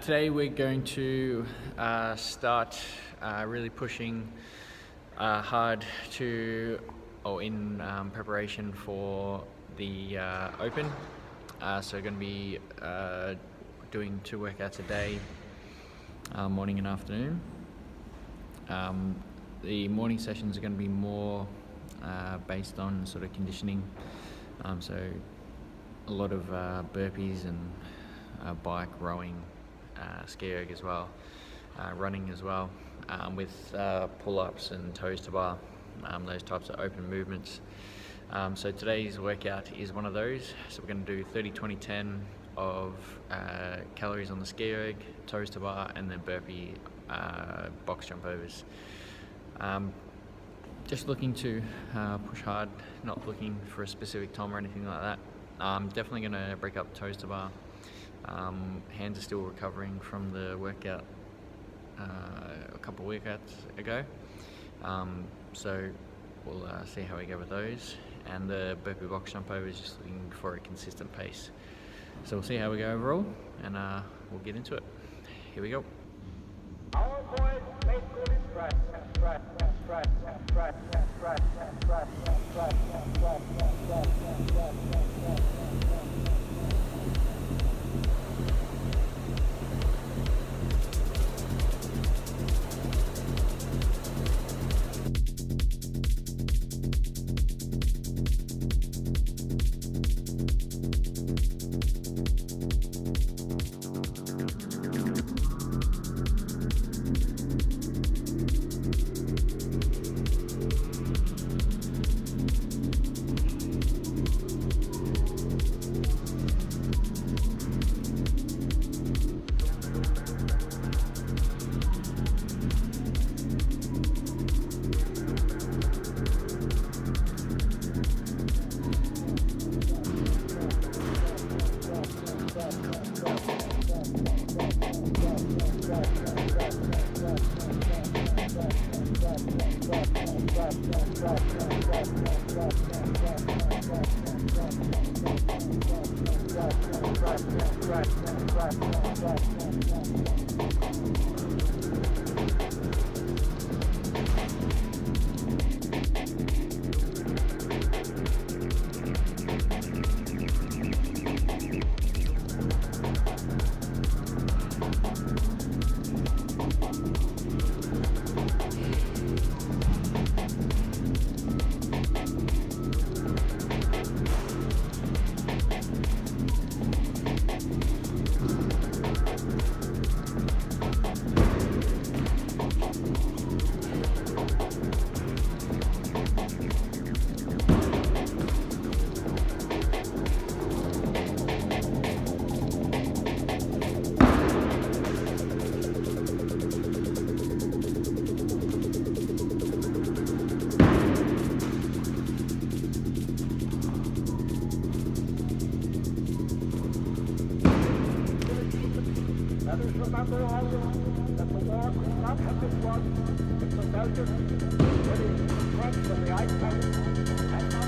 Today we're going to start really pushing hard to, or in preparation for the open. So going to be doing 2 workouts a day, morning and afternoon. The morning sessions are going to be more based on sort of conditioning, so a lot of burpees and bike, rowing, ski erg as well, running as well, with pull-ups and toes-to-bar, those types of open movements. So today's workout is one of those. So we're going to do 30-20-10 of calories on the ski erg, toes-to-bar, and then burpee box jump overs. Just looking to push hard, not looking for a specific time or anything like that. I'm definitely going to break up toes-to-bar. Hands are still recovering from the workout a couple of workouts ago, so we'll see how we go with those. And the burpee box jump over is just looking for a consistent pace. So we'll see how we go overall, and we'll get into it. Here we go. Our boys make good impression. Remember also that the war could not have been won if the Belgians were in front of the ice mountain and not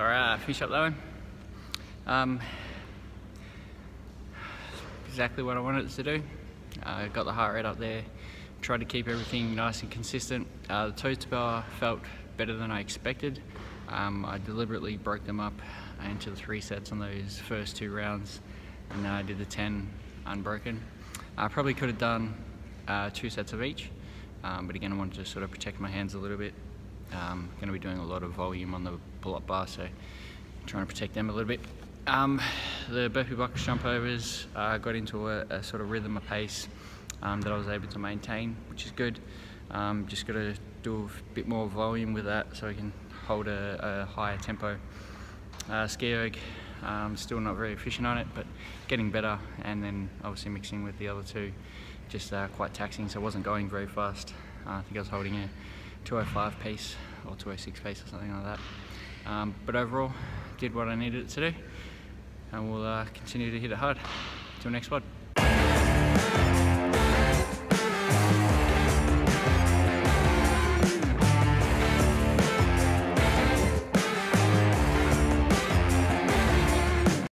Alright, finish up that one. Exactly what I wanted it to do. Got the heart rate up there, tried to keep everything nice and consistent. The toes-to-bar felt better than I expected. I deliberately broke them up into the 3 sets on those first 2 rounds, and then I did the 10 unbroken. I probably could have done 2 sets of each, but again I wanted to sort of protect my hands a little bit. I'm going to be doing a lot of volume on the pull-up bar, so trying to protect them a little bit. The burpee box jump overs, got into a sort of rhythm, a pace that I was able to maintain, which is good. Just got to do a bit more volume with that so I can hold a higher tempo. Ski Erg, still not very efficient on it, but getting better, and then obviously mixing with the other 2, just quite taxing, so I wasn't going very fast. I think I was holding a 205 pace or 206 pace or something like that. But overall, did what I needed it to do, and we'll continue to hit it hard. Till next one.